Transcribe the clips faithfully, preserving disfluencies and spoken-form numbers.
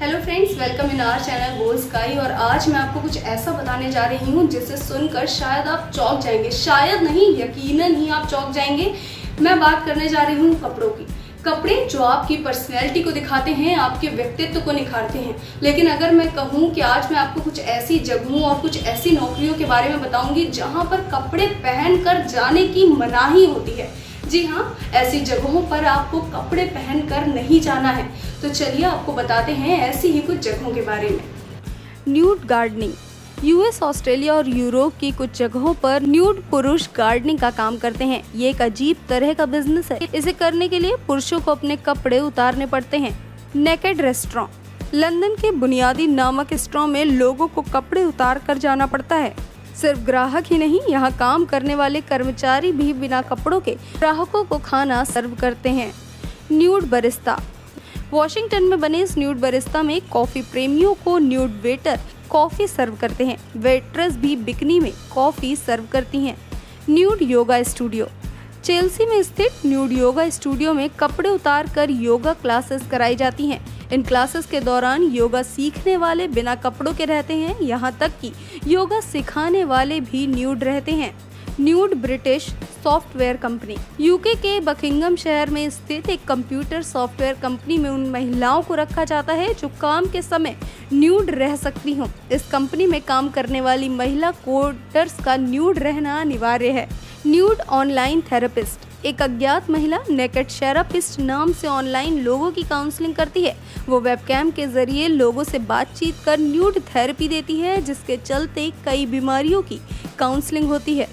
Hello friends, welcome in our channel gold sky. और आज मैं आपको कुछ ऐसा बताने जा रही हूँ जिसे सुनकर शायद आप चौंक जाएंगे, शायद नहीं यकीनन ही आप चौंक जाएंगे। मैं बात करने जा रही हूँ कपड़ों की। कपड़े जो आपकी पर्सनैलिटी को दिखाते हैं, आपके व्यक्तित्व को निखारते हैं। लेकिन अगर मैं कहूँ कि आज मैं आपको कुछ ऐसी जगहों और कुछ ऐसी नौकरियों के बारे में बताऊँगी जहाँ पर कपड़े पहन कर जाने की मनाही होती है। जी हाँ, ऐसी जगहों पर आपको कपड़े पहनकर नहीं जाना है। तो चलिए आपको बताते हैं ऐसी ही कुछ जगहों के बारे में। Nude gardening. यूएस, ऑस्ट्रेलिया और यूरोप की कुछ जगहों पर न्यूड पुरुष गार्डनिंग का काम करते हैं। ये एक अजीब तरह का बिजनेस है। इसे करने के लिए पुरुषों को अपने कपड़े उतारने पड़ते हैं। Naked restaurant. लंदन के बुनियादी नामक स्टोर में लोगों को कपड़े उतार कर जाना पड़ता है। सिर्फ ग्राहक ही नहीं, यहाँ काम करने वाले कर्मचारी भी बिना कपड़ों के ग्राहकों को खाना सर्व करते हैं। Nude Barista. वॉशिंगटन में बने इस न्यूड बरिस्ता में कॉफी प्रेमियों को न्यूड वेटर कॉफी सर्व करते हैं। वेटर्स भी बिकनी में कॉफी सर्व करती हैं। Nude yoga studio. चेल्सी में स्थित न्यूड योगा स्टूडियो में कपड़े उतार कर योगा क्लासेस कराई जाती हैं। इन क्लासेस के दौरान योगा सीखने वाले बिना कपड़ों के रहते हैं। यहाँ तक कि योगा सिखाने वाले भी न्यूड रहते हैं। Nude British software company. UK के बकिंघम शहर में स्थित एक कंप्यूटर सॉफ्टवेयर कंपनी में उन महिलाओं को रखा जाता है जो काम के समय न्यूड रह सकती हों। इस कंपनी में काम करने वाली महिला कोडर्स का न्यूड रहना अनिवार्य है। Nude online therapist. एक अज्ञात महिला नेकेड थेरेपिस्ट नाम से ऑनलाइन लोगों की काउंसलिंग करती है। वो वेबकैम के जरिए लोगों से बातचीत कर न्यूड थेरेपी देती है, जिसके चलते कई बीमारियों की काउंसलिंग होती है।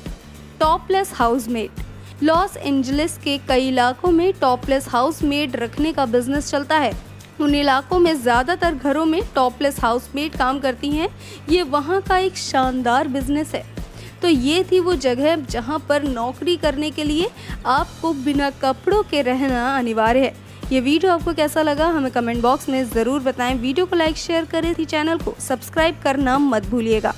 Topless housemaid. लॉस एंजलिस के कई इलाकों में टॉपलेस हाउसमेड रखने का बिजनेस चलता है। उन इलाकों में ज़्यादातर घरों में टॉपलेस हाउसमेड काम करती हैं। ये वहाँ का एक शानदार बिजनेस है। तो ये थी वो जगह जहाँ पर नौकरी करने के लिए आपको बिना कपड़ों के रहना अनिवार्य है। ये वीडियो आपको कैसा लगा हमें कमेंट बॉक्स में ज़रूर बताएं। वीडियो को लाइक शेयर करें, इस चैनल को सब्सक्राइब करना मत भूलिएगा।